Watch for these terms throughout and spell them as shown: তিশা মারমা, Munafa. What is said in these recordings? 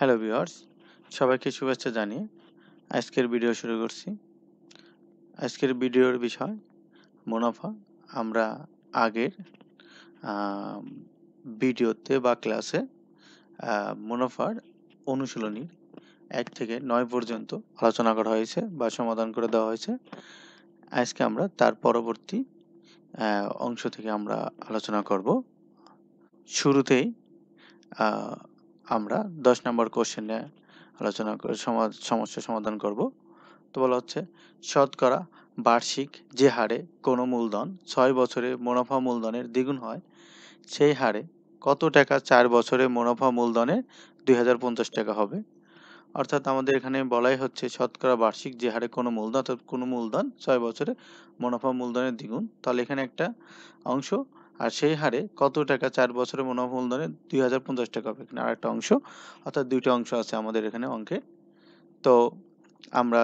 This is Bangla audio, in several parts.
हेलो व्यूअर्स सबाई के शुभेच्छा जानिए आजकेर भिडियो शुरू करछि। आजकेर भिडियोर विषय मुनाफा। आमरा आगेर भिडियोते बा क्लासे मुनाफार अनुशीलनीर 1 থেকে 9 पर्यन्त आलोचना करा हयेछे बा समाधान करे देওয়া हयेछे। आजके आमरा तार परवर्ती अंश थेके आमरा आलोचना करब। शुरूतेई আমরা 10 নম্বর কোশ্চেনে আলোচনা করে সমস্যা সমাধান করব। তো বলা হচ্ছে শতকরা বার্ষিক যে হারে কোনো মূলধন ৬ বছরে মুনাফা মূলধনের দ্বিগুণ হয় সেই হারে কত টাকা ৪ বছরে মুনাফা মূলধনের ২০৫০ টাকা হবে। অর্থাৎ আমাদের এখানে বলাই হচ্ছে শতকরা বার্ষিক যে হারে কোনো মূলধন অর্থাৎ কোনো মূলধন ৬ বছরে মুনাফা মূলধনের দ্বিগুণ, তাহলে এখানে একটা অংশ আর সেই হারে কত টাকা ৪ বছরে মুনাফা মূলধনের ২০৫০ টাকা হবে। এখানে আরেকটা অংশ অর্থাৎ দুইটা অংশ আছে আমাদের এখানে অঙ্কে। তো আমরা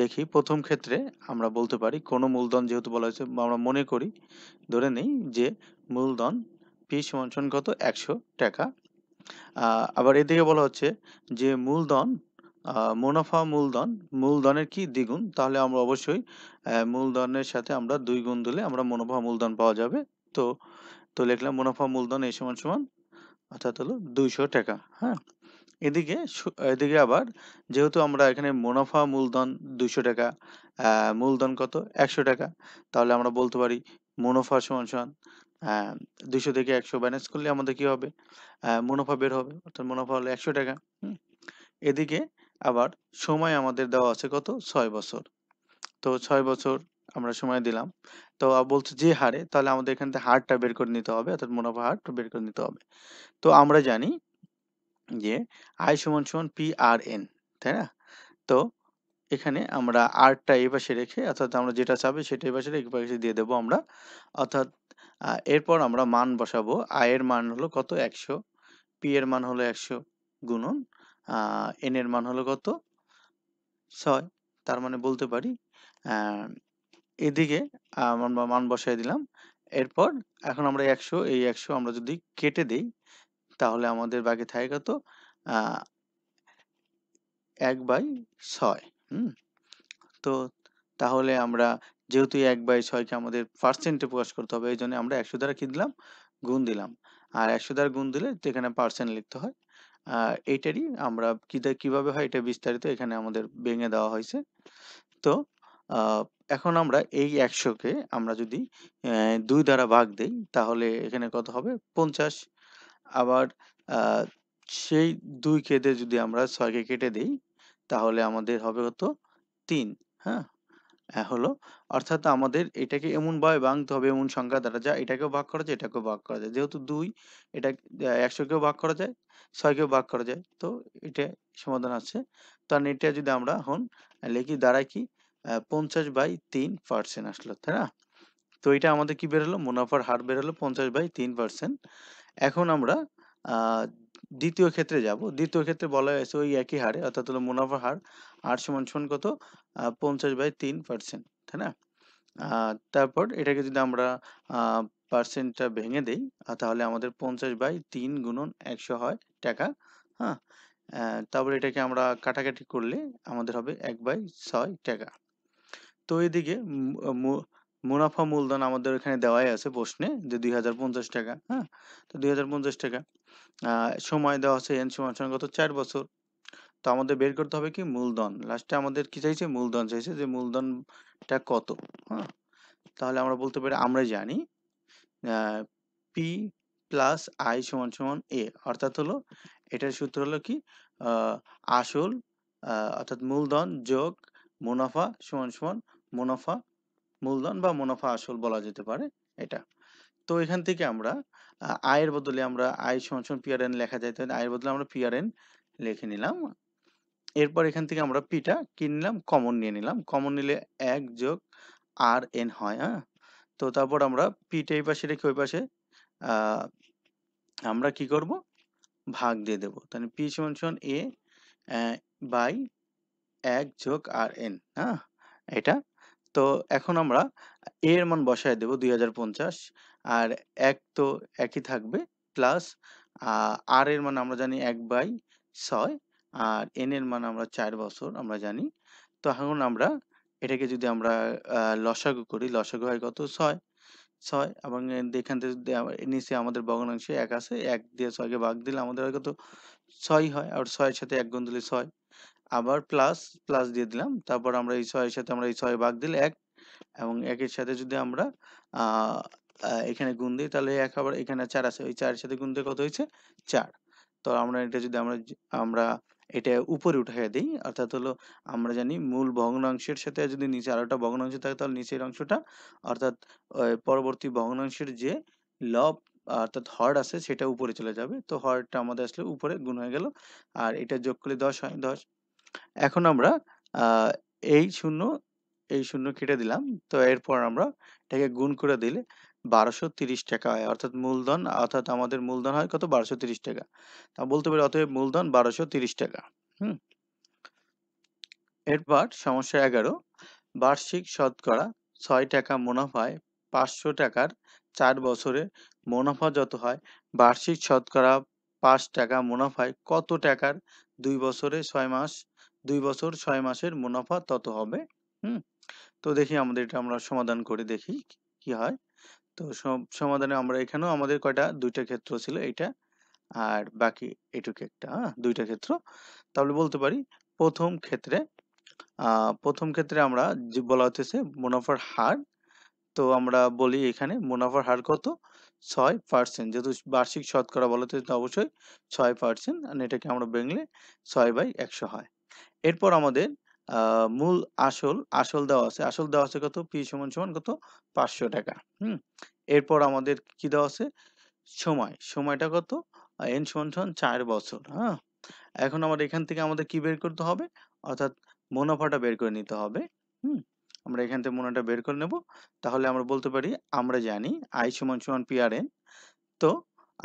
দেখি প্রথম ক্ষেত্রে আমরা বলতে পারি কোনো মূলধন যেহেতু বলা হয়েছে আমরা মনে করি ধরে নেই যে মূলধন পি সমান কত ১০০ টাকা। আবার এদিকে বলা হচ্ছে যে মূলধন মুনাফা মূলধনের কি দ্বিগুণ, তাহলে আমরা অবশ্যই মূলধনের সাথে আমরা ২ গুণ দিলে আমরা মুনাফা মূলধন পাওয়া যাবে। तो लिखल मुनाफा मूलधन समान समान अर्थात हलो 200 टाका। हाँ एदिके आबार जेहेतु आमरा एखाने मुनाफा मूलधन 200 टाका मूलधन कत 100 टाका, ताहले आमरा बोलते पारी मुनाफा समान समान 200 थेके 100 माइनास करले आमादेर कि होबे मुनाफा बेर होबे अर्थात मुनाफा हलो 100 टाका। एदिके आबार समय आमादेर देওয়া আছে कत 6 बछर। तो 6 बछर আমরা সময় দিলাম। তো বলছে যে হারে, তাহলে আমাদের এখান থেকে হারটা বের করে নিতে হবে অর্থাৎ মুনাফা হারটা বের করে নিতে হবে। তো আমরা জানি যে i সমান সমান p r n, তাই না? তো এখানে আমরা r টা এই পাশে রেখে অর্থাৎ আমরা যেটা চাবে সেটা এই পাশে রেখে পাশে দিয়ে দেব আমরা। অর্থাৎ এরপর আমরা মান বসাবো। i এর মান হলো কত 100, p এর মান হলো 100 গুণন n এর মান হলো কত 6। তার মানে বলতে পারি এদিকে আমরা মান বসাই দিলাম। এরপর এখন আমরা 100 এই 100 আমরা যদি কেটে দেই তাহলে আমাদের বাকি থাকে কত 1/6। তো তাহলে আমরা যেহেতু 1/6 কে আমাদের পার্সেন্টে প্রকাশ করতে হবে, এইজন্য আমরা 100 দ্বারা কি দিলাম গুণ দিলাম। আর 100 দ্বারা গুণ দিলে এখানে পার্সেন্ট লিখতে হয়। এইটারই আমরা কিভাবে হয় এটা বিস্তারিত এখানে আমাদের ভেঙে দেওয়া হয়েছে। তো এখন আমরা এই 100 কে আমরা যদি 2 দ্বারা ভাগ দেই তাহলে এখানে কত হবে 50। আবার সেই 2 কে দিয়ে যদি আমরা 6 কে কেটে দেই তাহলে আমাদের হবে কত 3। হ্যাঁ হলো অর্থাৎ আমাদের এটাকে এমন ভাবে ভাঙতে হবে এমন সংখ্যা দ্বারা যা এটাকেও ভাগ করা যায় এটাকেও ভাগ করা যায়। যেহেতু 2 এটা 100 কেও ভাগ করা যায় 6 কেও ভাগ করা যায়। তো এটা সমাধান আছে। তার এটা যদি আমরা এখন লিখি দ্বারা কি 50/3% আসলো, তাই না? তো এটা আমাদের কি বের হলো মুনাফার হার বের হলো 50/3%। এখন আমরা দ্বিতীয় ক্ষেত্রে যাব। দ্বিতীয় ক্ষেত্রে বলা হয়েছে ওই একই হারে অর্থাৎ হলো মুনাফার হার r সমান সমান কত 50/3%, তাই না? তারপর এটাকে যদি আমরা পার্সেন্টটা ভেঙে দেই তাহলে আমাদের 50/3 গুণন 100 হয় টাকা। হ্যাঁ তারপর এটাকে আমরা কাটাকাটি করলে আমাদের হবে 1/6 টাকা। তো এদিকে মুনাফা মূলধন আমাদের এখানে দেওয়াই আছে প্রশ্নে যে 2050 টাকা। হ্যাঁ তো 2050 টাকা সময় দেওয়া আছে n সমান সমান কত 4 বছর। তো আমাদের বের করতে হবে কি মূলধন, লাস্টে আমাদের কি চাইছে মূলধন চাইছে যে মূলধনটা কত। হ্যাঁ তাহলে আমরা বলতে পারি আমরা জানি p প্লাস i সমান সমান a, অর্থাৎ হলো এটার সূত্র হলো কি আসল অর্থাৎ মূলধন যোগ মুনাফা সমান সমান মুনাফা মূলধন বা মুনাফা আসল বলা যেতে পারে এটা। তো এখান থেকে আমরা i এর বদলে আমরা i সমান সমান p r n লেখা যায়, তাই i এর বদলে আমরা p r n লিখে নিলাম। এরপর এখান থেকে আমরা p টা কিনলাম কমন নিয়ে নিলাম, কমন নিলে 1 যোগ r n হয়। হ্যাঁ তো তারপর আমরা p টা এই পাশে রেখে ওই পাশে আমরা কি করব ভাগ দিয়ে দেব। তাহলে p সমান সমান a বাই 1 যোগ r n। হ্যাঁ এটা তো এখন আমরা a এর মান বসায় দেব 2050 আর 1 তো একই থাকবে প্লাস r এর মান আমরা জানি 1/6 ছয় আর n এর মান আমরা 4 বছর আমরা জানি। তো এখন আমরা এটাকে যদি আমরা লসাগু করি, লসাগু হয় কত 6 6 এবং এখান থেকে নিচে আমাদের ভগ্নাংশে 1 আছে, 1 দিয়ে 6 কে ভাগ দিলে আমাদের কত 6 হয়, আর 6 এর সাথে 1 গুণ দিলে 6, আবার প্লাস প্লাস দিয়ে দিলাম, তারপর আমরা এই 6 এর সাথে আমরা এই 6 ভাগ দিলে 1 এবং 1 এর সাথে যদি আমরা এখানে গুণ দিই তাহলে 1 আবার এখানে 4 আছে, ওই 4 এর সাথে গুণ দিলে কত হয়েছে 4। তো আমরা এটা যদি আমরা এটা উপরে উঠাইয়া দেই, অর্থাৎ হলো আমরা জানি মূল ভগ্নাংশের সাথে যদি নিচে আরেকটা ভগ্নাংশ থাকে তাহলে নিচের অংশটা অর্থাৎ পরবর্তী ভগ্নাংশের যে লব অর্থাৎ হর আছে সেটা উপরে চলে যাবে। তো হরটা আমাদের আসলে উপরে গুণ হয়ে গেল, আর এটা যোগ করলে 10 হয় 10। এখন আমরা এই শূন্য কেটে দিলাম। তো এরপর আমরা এটাকে গুণ করে দিলে 1230 টাকা হয়, অর্থাৎ মূলধন অর্থাৎ আমাদের মূলধন হয় কত 1230 টাকা। তা বলতে পারি অতএব মূলধন 1230 টাকা। এরপর সমস্যা 11, বার্ষিক শতকরা 6 টাকা মুনাফায় 500 টাকার 4 বছরে মুনাফা যত হয় বার্ষিক শতকরা 5 টাকা মুনাফায় কত টাকার 2 বছর 6 মাসের মুনাফা তত হবে। তো দেখি আমাদের এটা আমরা সমাধান করে দেখি কি হয়। তো সমাধানে আমরা এখানেও আমাদের কয়টা দুইটা ক্ষেত্র ছিল, এটা আর বাকি এটুকু একটা, দুইটা ক্ষেত্র। তাহলে বলতে পারি প্রথম ক্ষেত্রে আমরা যে বলা হচ্ছে মুনাফার হার, তো আমরা বলি এখানে মুনাফার হার কত 6%, যেহেতু বার্ষিক শতকরা বলা হচ্ছে অবশ্যই 6%, আর এটাকে আমরা বেঙ্গলে 6/100 হয়। এরপর আমাদের মূল আসল দেওয়া আছে, কত পি সমান সমান কত 500 টাকা। এরপর আমাদের কি দেওয়া আছে সময়টা কত n সমান সমান 4 বছর। এখন আমরা এখান থেকে আমাদের কি বের করতে হবে, অর্থাৎ মুনাফাটা বের করে নিতে হবে। আমরা এখান থেকে মুনাফাটা বের করে নেব। তাহলে আমরা বলতে পারি আমরা জানি i সমান সমান p আর n। তো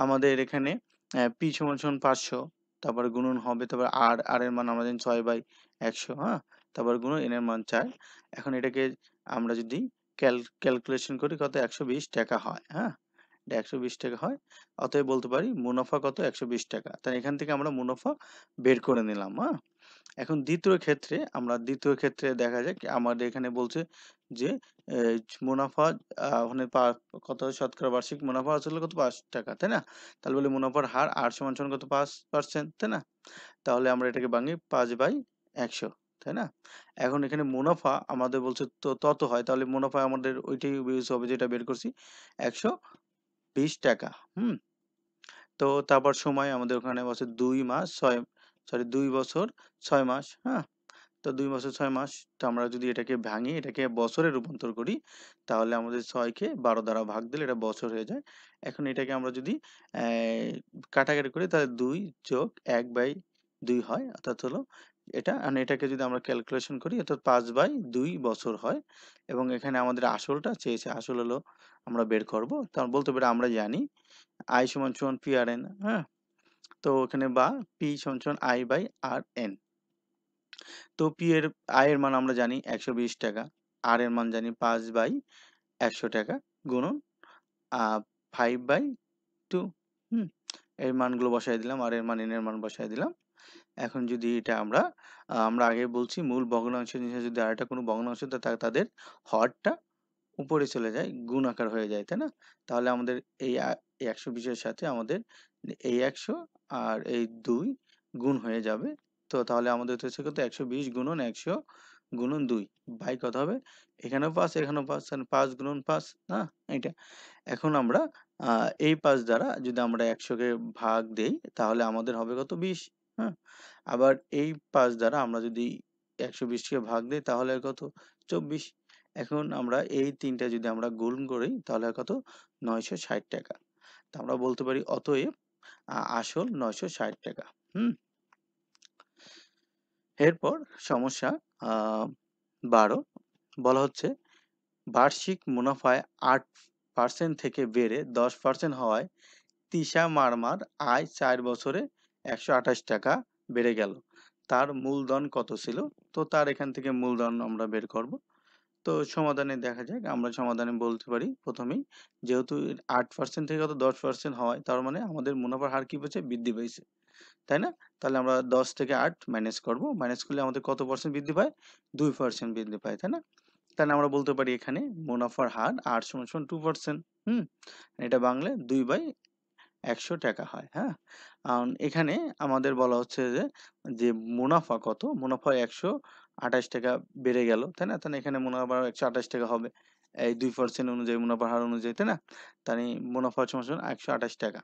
আমাদের এখানে p সমান সমান 500, তারপর গুণন হবে, তারপর আর এর মান আমরা জানি 6/100, তারপর গুণ n এর মান 4। এখন এটাকে আমরা যদি ক্যালকুলেশন করি কত 120 টাকা হয়, এটা 120 টাকা হয়। অতএব বলতে পারি মুনাফা কত 120 টাকা। তাই এখান থেকে আমরা মুনাফা বের করে নিলাম। এখন দ্বিতীয় ক্ষেত্রে দেখা যায় আমাদের এখানে বলছে যে মুনাফা ওখানে কত শতকরা বার্ষিক মুনাফা আসলে কত 5 টাকা, তাই না? তাহলে বলি মুনাফার হার আর সমান সমান কত 5%, তাই না? তাহলে আমরা এটাকে ভাঙি 5/100, তাই না? এখন এখানে মুনাফা আমাদের বলছে তো তত হয়, তাহলে মুনাফা আমাদের ওইটাই ইউজ হবে যেটা বের করছি 120 টাকা। তো তারপর সময় আমাদের ওখানে বলছে 2 বছর 6 মাস। তো 2 বছর 6 মাস, তো আমরা যদি এটাকে ভাঙি এটাকে বছরে রূপান্তর করি তাহলে আমাদের 6কে 12 দ্বারা ভাগ দিলে এটা বছর হয়ে যায়। এখন এটাকে আমরা যদি কাটাকাটি করি তাহলে 2 যোগ 1/2 হয়, অর্থাৎ হলো এটা। আর এটাকে যদি আমরা ক্যালকুলেশন করি অর্থাৎ 5/2 বছর হয়। এবং এখানে আমাদের আসলটা চেয়েছে, আসল হলো আমরা বের করব। তার বলতে পারি আমরা জানি i সমান সমান p আর n। তো এখানে বা p সমান সমান i/r n। তো i এর মান আমরা জানি 120 টাকা, r এর মান জানি 5/100 টাকা, গুণন 5/2। এর মানগুলো বসাই দিলাম, আর এর মান n এর মান বসাই দিলাম। এখন যদি এটা আমরা আগে বলছি মূল ভগ্নাংশের নিচে যদি আরেকটা কোনো ভগ্নাংশ থাকে তাদের হরটা উপরে চলে যায়, গুণ আকার হয়ে যায়, তাই না? তাহলে আমাদের এই 120 এর সাথে আমাদের এই 100 আর এই 2 গুণ হয়ে যাবে। তো তাহলে আমাদের হচ্ছে কত 120 × 100 × 2 বাই কত হবে, এখানেও 5 মানে 5 × 5, না এটা। এখন আমরা এই 5 দ্বারা যদি আমরা 100 কে ভাগ দেই তাহলে আমাদের হবে কত 20। আবার এই 5 দ্বারা আমরা যদি 120 কে ভাগ দেই তাহলে কত 24। এখন আমরা এই তিনটা যদি আমরা গুণ করি তাহলে কত 960 টাকা। তো আমরা বলতে পারি অতএব আসল 960 টাকা। এরপর সমস্যা 12, বলা হচ্ছে বার্ষিক মুনাফায় 8% থেকে বেড়ে 10% হওয়ায় তিশা মারমার আয় 4 বছরে 128 টাকা বেড়ে গেল, তার মূলধন কত ছিল? তো তার এখান থেকে মূলধন আমরা বের করব। তো সমাধানে দেখা যাক, আমরা সমাধানে বলতে পারি প্রথমেই যেহেতু 8% থেকে কত 10% হয়, তার মানে আমাদের মুনাফার হার কি হচ্ছে বৃদ্ধি পেয়েছে। তাই না? তাহলে আমরা 10 থেকে 8 মাইনাস করব, মাইনাস করলে আমাদের কত % বৃদ্ধি পায়? 2% বৃদ্ধি পায়, তাই না? তাহলে আমরা বলতে পারি এখানে মুনাফার হার 8 = 2%। এটা বাংলায় 2/100 টাকা হয়। হ্যাঁ, এখানে আমাদের বলা হচ্ছে যে মুনাফা কত, মুনাফা 128 টাকা বেড়ে গেল, তাই না? তাহলে এখানে মুনাফা 128 টাকা হবে এই 2% অনুযায়ী, মুনাফার হার অনুযায়ী, তাই না? তাহলে মুনাফা সমান 128 টাকা।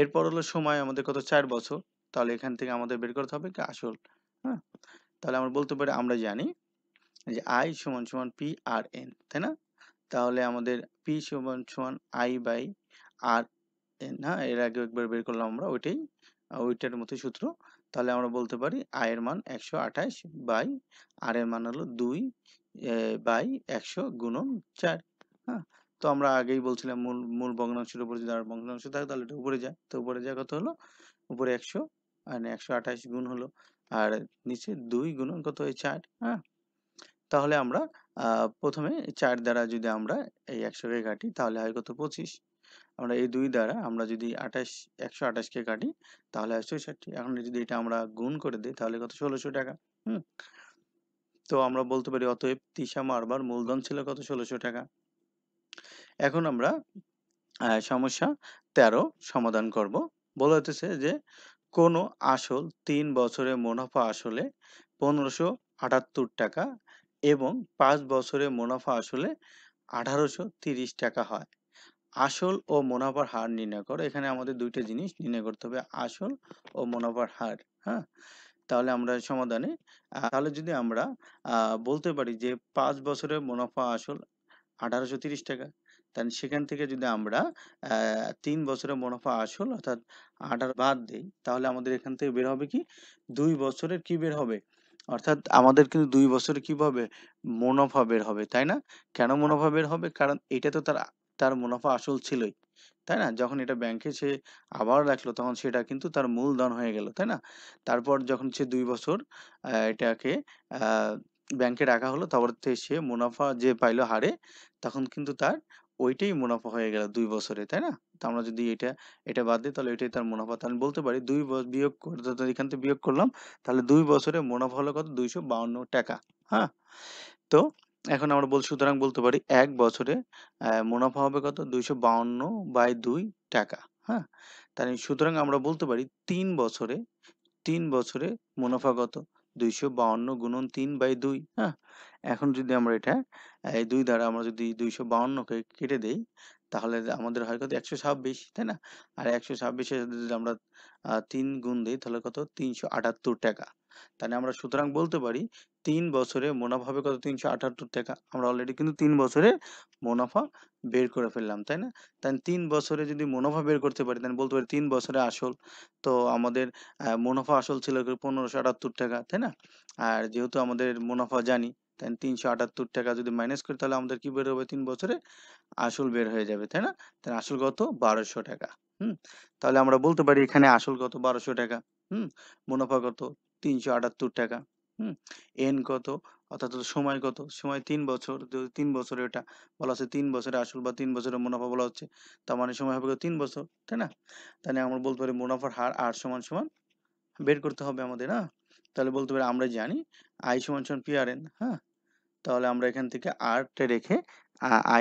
এরপর হলো সময় আমাদের কত? 4 বছর। তাহলে এখান থেকে আমাদের বের করতে হবে কি আসল। হ্যাঁ, তাহলে আমরা বলতে পারি, আমরা জানি যে i = p/n, তাই না? তাহলে আমাদের p = i/r n, না? এর আগে একবার বের করলাম আমরা, ওইটার মতো সূত্র। তাহলে আমরা বলতে পারি i এর মান 128/r এর মান হলো 2/100 × 4। হ্যাঁ, তো আমরা আগেই বলছিলাম মূল ভগ্নাংশের উপরে যদি আর ভগ্নাংশ থাকে তাহলে এটা উপরে যায়। তো উপরে যায় কত হলো? উপরে 100 মানে 128 গুণ হলো, আর নিচে 2 গুণ কত হয়? 4। হ্যাঁ, তাহলে আমরা প্রথমে 4 দ্বারা যদি আমরা এই 100 কে কাটি তাহলে হয় কত? 25। আমরা এই 2 দ্বারা আমরা যদি 128 কে কাটি তাহলে হয় 60। এখন যদি এটা আমরা গুণ করে দেই তাহলে কত? 1600 টাকা। তো আমরা বলতে পারি অতএব তিশা মারবার মূলধন ছিল কত? 1600 টাকা। এখন আমরা সমস্যা 13 সমাধান করব। বলা হচ্ছে যে কোন আসল 3 বছরে মুনাফা আসলে 1578 টাকা এবং 5 বছরে মুনাফা আসলে 1830 টাকা হয়। আসল ও মুনাফার হার নির্ণয় করো। এখানে আমাদের দুইটা জিনিস নির্ণয় করতে হবে, আসল ও মুনাফার হার। হ্যাঁ, তাহলে আমরা সমাধানে তাহলে যদি আমরা বলতে পারি যে 5 বছরে মুনাফা আসল 1830 টাকা, তাহলে সেখান থেকে যদি আমরা 3 বছরে মুনাফা আসল অর্থাৎ 18 বাদ দেই তাহলে আমাদের এখান থেকে বের হবে কি? 2 বছরের কি বের হবে? অর্থাৎ আমাদের কিন্তু 2 বছরে কিভাবে মুনাফা বের হবে, তাই না? কেন মুনাফা বের হবে? কারণ এটা তো তার মুনাফা আসল ছিলই, তাই না? যখন এটা ব্যাংকে সে আবার রাখলো তখন সেটা কিন্তু তার মূলধন হয়ে গেল, তাই না? তারপর যখন সে 2 বছর এটাকে ব্যাংকে রাখা হলো, তারপর সে মুনাফা যে পাইলো হারে, তখন কিন্তু তার ওইটাই মুনাফা হয়ে গেল 2 বছরে, তাই না? তো আমরা যদি এটা বাদ দিই তাহলে এটাই তার মুনাফা। তাহলে বলতে পারি 2 বিয়োগ করতে, এখান থেকে বিয়োগ করলাম, তাহলে 2 বছরে মুনাফা হলো কত? 252 টাকা। হ্যাঁ, তো এখন আমরা সুতরাং বলতে পারি 1 বছরে মুনাফা হবে কত? 252/2 টাকা। হ্যাঁ, তাহলে সুতরাং আমরা বলতে পারি 3 বছরে মুনাফা কত? 252 × 3/2। হ্যাঁ, এখন যদি আমরা এটা এই 2 দ্বারা আমরা যদি 252 কে কেটে দেই তাহলে আমাদের হয় কত? 126, তাই না? আর 126 এর যদি আমরা 3 গুণ দেই তাহলে কত? 378 টাকা। তাহলে আমরা সুতরাং বলতে পারি 3 বছরে মুনাফা হবে কত? 378 টাকা। আমরা অলরেডি কিন্তু 3 বছরে মুনাফা বের করে ফেললাম, তাই না? তাই 3 বছরে যদি মুনাফা বের করতে পারি তাহলে বলতে পারি 3 বছরে আসল, তো আমাদের মুনাফা আসল ছিল 1578 টাকা, তাই না? আর যেহেতু আমাদের মুনাফা জানি, তাই 378 টাকা যদি মাইনাস করি তাহলে আমাদের কি বের হবে? 3 বছরে আসল বের হয়ে যাবে, তাই না? তাহলে আসল কত? 1200 টাকা। তাহলে আমরা বলতে পারি এখানে আসল কত? 1200 টাকা। মুনাফা কত? 378 টাকা। n কত, অর্থাৎ সময় কত? সময় 3 বছর। 3 বছরে এটা বলা আছে 3 বছরে আসল বা 3 বছরে মুনাফা বলা হচ্ছে, তার মানে সময় হবে 3 বছর, তাই না? তাহলে আমরা বলতে পারি মুনাফার হার আর সমান বের করতে হবে আমাদের, না? তাহলে বলতে পারি আমরা জানি i = p/n। হ্যাঁ, তাহলে আমরা এখান থেকে r টা রেখে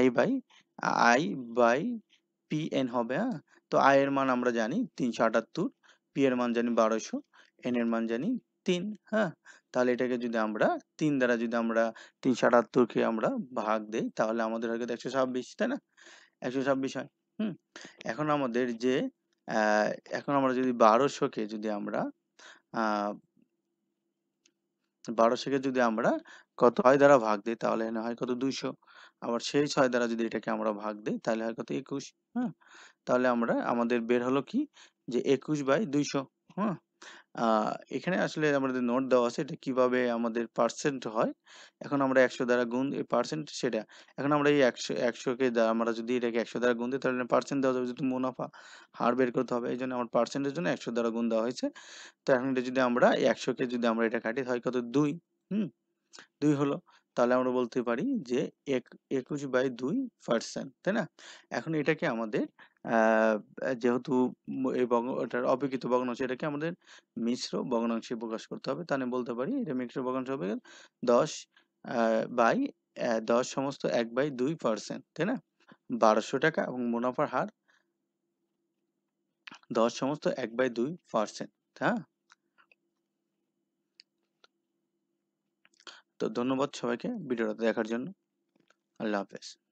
i/pn হবে। হ্যাঁ, তো i এর মান আমরা জানি 378, p এর মান জানি 1200, n এর মান জানি 3। হ্যাঁ, তাহলে এটাকে যদি আমরা 3 দ্বারা যদি আমরা 378 কে আমরা ভাগ দেই তাহলে আমাদের হয় 126, তাই না? 126 হয়। এখন আমাদের এখন আমরা যদি 1200 কে যদি আমরা 1200 কে যদি আমরা কত 6 দ্বারা ভাগ দেই তাহলে হয় কত? 200। আবার সেই 6 দ্বারা যদি এটাকে আমরা ভাগ দেই তাহলে হয় কত? 21। হ্যাঁ, তাহলে আমাদের বের হলো কি? যে 21/200। হ্যাঁ, এখানে আসলে আমাদের নোট দেওয়া আছে এটা কিভাবে আমাদের পার্সেন্ট হয়। এখন আমরা 100 দ্বারা গুণ পার্সেন্ট সেটা। এখন আমরা এই 100 কে দ্বারা আমরা যদি এটাকে 100 দ্বারা গুণ দিই তাহলে পার্সেন্ট দেওয়া যাবে, যেহেতু মুনাফা হার বের করতে হবে এইজন্য আমার পার্সেন্টের জন্য 100 দ্বারা গুণ দেওয়া হয়েছে। তো এখন যদি আমরা 100 কে যদি আমরা এটা কাটি হয় কত? 2। 2 হলো। তাহলে আমরা বলতে পারি যে 21/2%, তাই না? এখন এটাকে আমাদের যেহেতু এই বর্গটার অপেক্ষিত ভগ্নাংশ এটাকে আমাদের মিশ্র ভগ্নাংশে প্রকাশ করতে হবে। তাহলে বলতে পারি এটা মিশ্র ভগ্নাংশ হবে 10/10 সমস্ত 1/2%, তাই না? 1200 টাকা এবং মুনাফার হার 10 সমস্ত 1/2%। হ্যাঁ, তো ধন্যবাদ সবাইকে ভিডিওটা দেখার জন্য। আল্লাহ হাফেজ।